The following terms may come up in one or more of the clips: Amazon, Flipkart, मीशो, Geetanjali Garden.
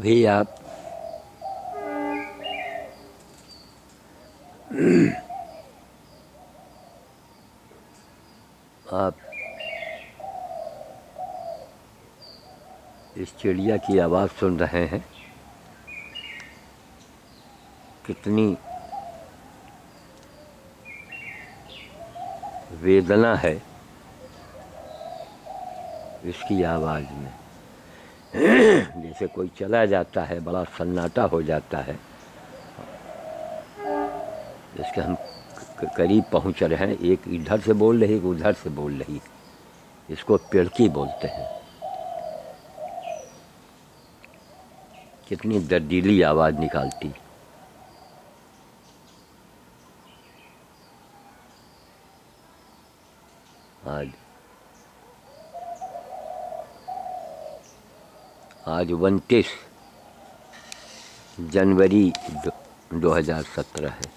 अभी आप इस चिड़िया की आवाज़ सुन रहे हैं। कितनी वेदना है इसकी आवाज़ में। जैसे कोई चला जाता है, बड़ा सन्नाटा हो जाता है। इसके हम करीब पहुंच रहे हैं। एक इधर से बोल रही, उधर से बोल रही। इसको पिड़की बोलते हैं। कितनी दर्दीली आवाज़ निकालती। आज 29 जनवरी 2017 है।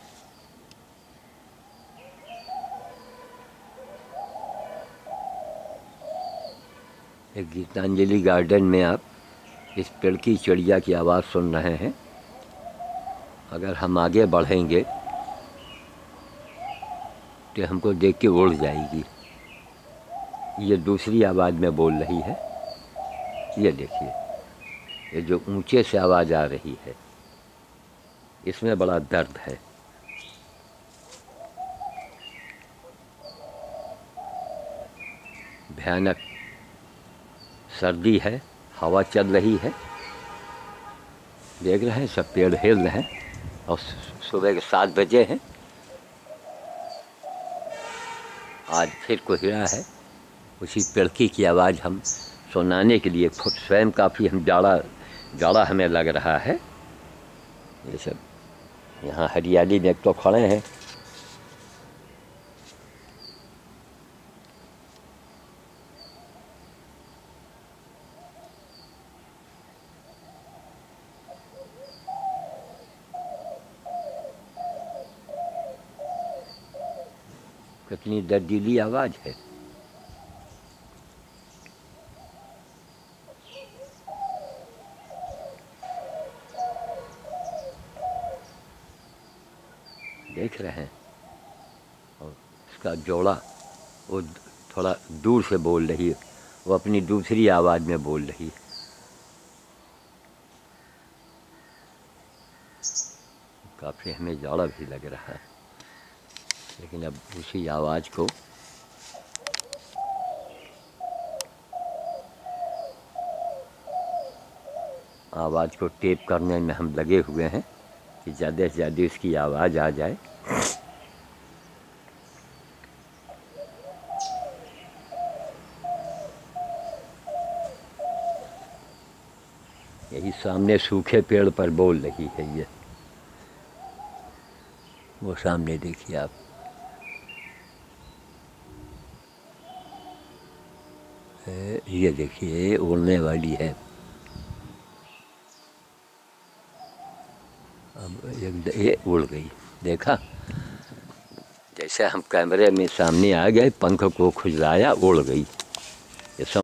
एक गीतांजलि गार्डन में आप इस पेड़ की चिड़िया की आवाज़ सुन रहे हैं। अगर हम आगे बढ़ेंगे तो हमको देख के उड़ जाएगी। ये दूसरी आवाज़ में बोल रही है। ये देखिए, ये जो ऊंचे से आवाज़ आ रही है, इसमें बड़ा दर्द है। भयानक सर्दी है, हवा चल रही है, देख रहे हैं सब पेड़ हिल रहे हैं। और सुबह के 7 बजे हैं। आज फिर कोहरा है। उसी पेड़की की आवाज़ हम सुनाने के लिए स्वयं काफ़ी हम जाड़ा हमें लग रहा है। ये सब यहाँ हरियाली में एक तो खड़े हैं। कितनी दर्दीली आवाज़ है। देख रहे हैं। और उसका जोड़ा, वो थोड़ा दूर से बोल रही है, वो अपनी दूसरी आवाज़ में बोल रही है। काफ़ी हमें जाड़ा भी लग रहा है, लेकिन अब उसी आवाज़ को टेप करने में हम लगे हुए हैं कि ज़्यादा से ज़्यादा इसकी आवाज़ आ जाए। यही सामने सूखे पेड़ पर बोल रही है ये। वो सामने देखिए आप, ये देखिए उड़ने वाली है। अब ये उड़ गई, देखा। जैसे हम कैमरे में सामने आ गए, पंख को खुजलाया, उड़ गई।